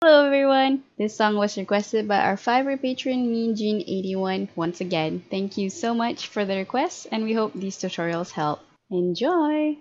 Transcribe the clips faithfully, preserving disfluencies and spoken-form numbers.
Hello everyone! This song was requested by our Fiverr patron Mean Gene eighty-one. Once again, thank you so much for the request and we hope these tutorials help. Enjoy!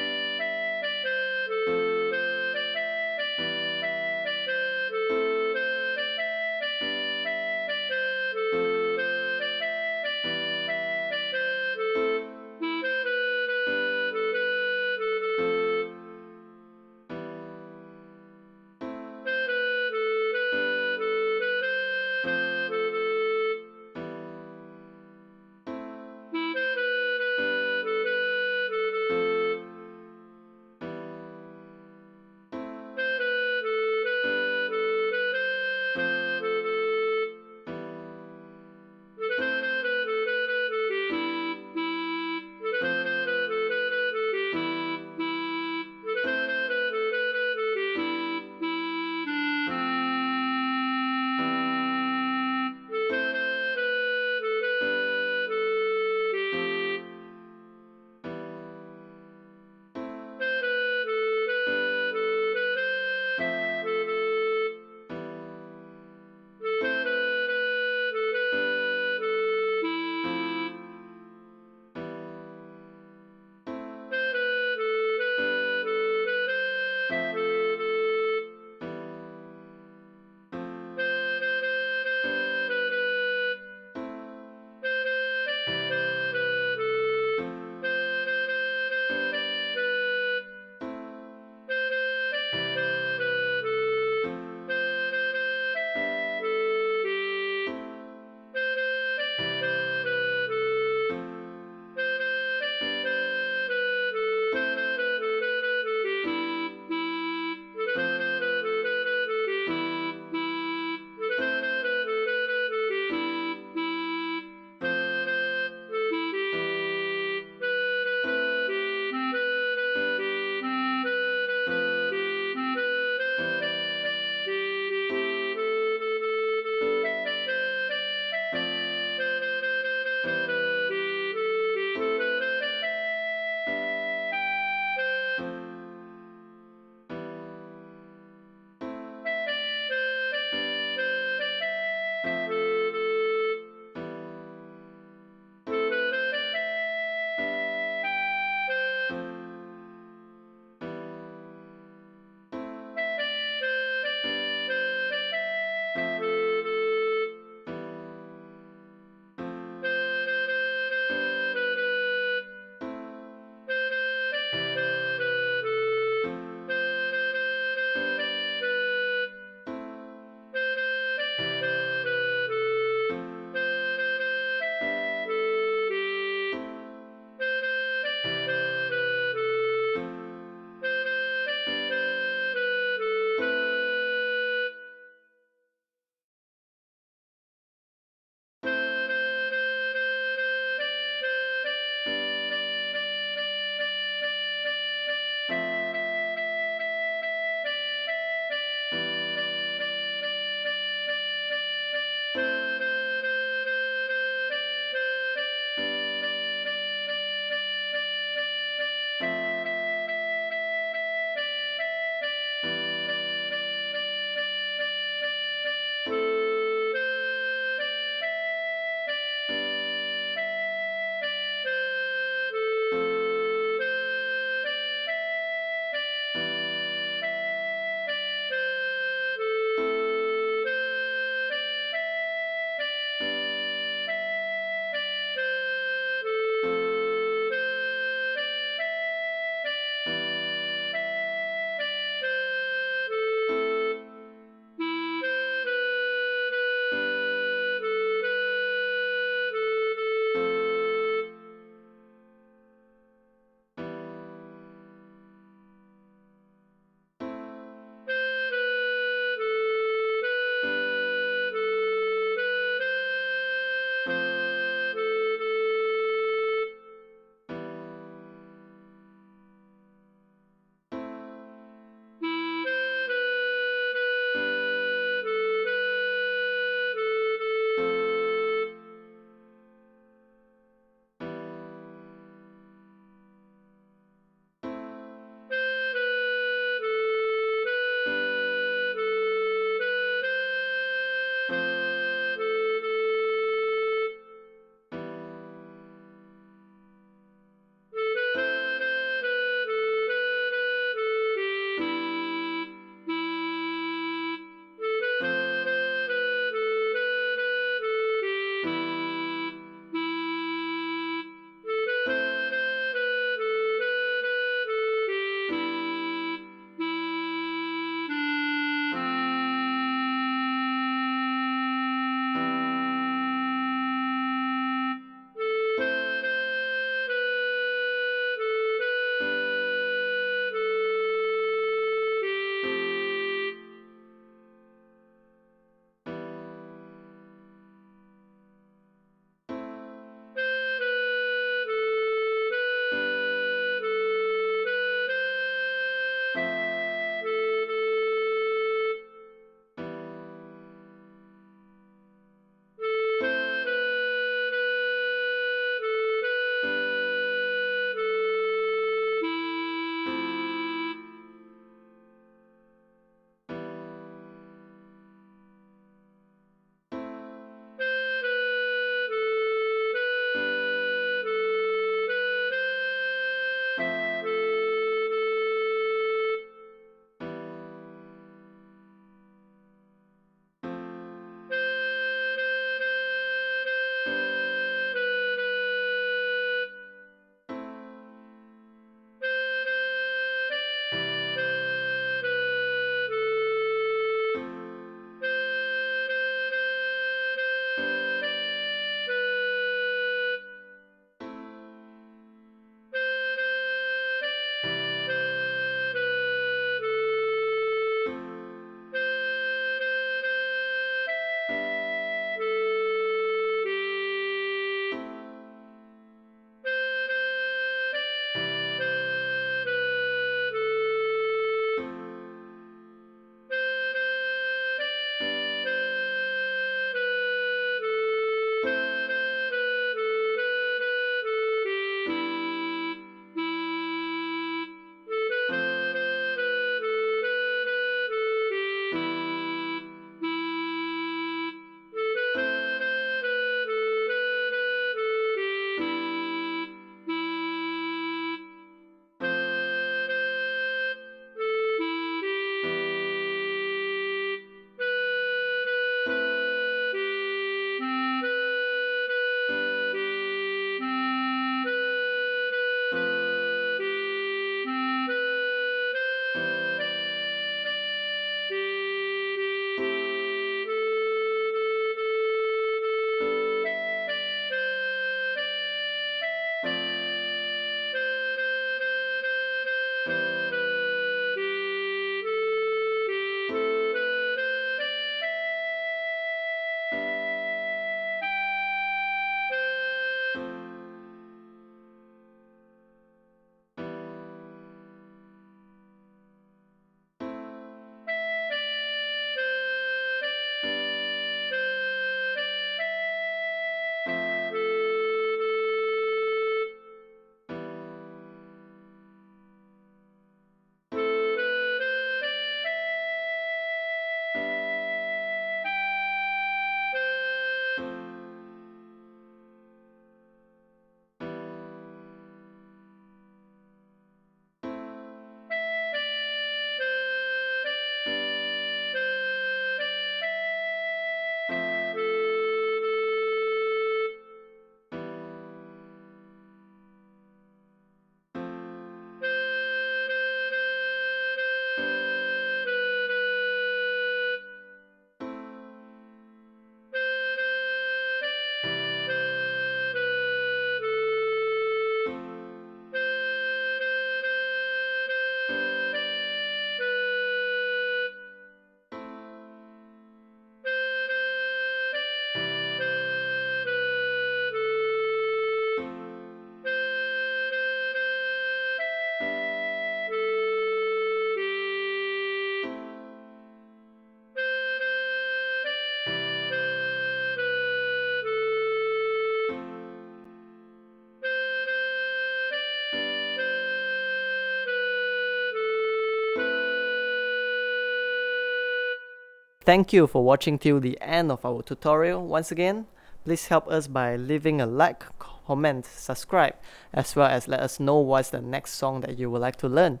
Thank you for watching till the end of our tutorial. Once again, please help us by leaving a like, comment, subscribe, as well as let us know what's the next song that you would like to learn.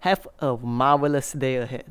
Have a marvelous day ahead.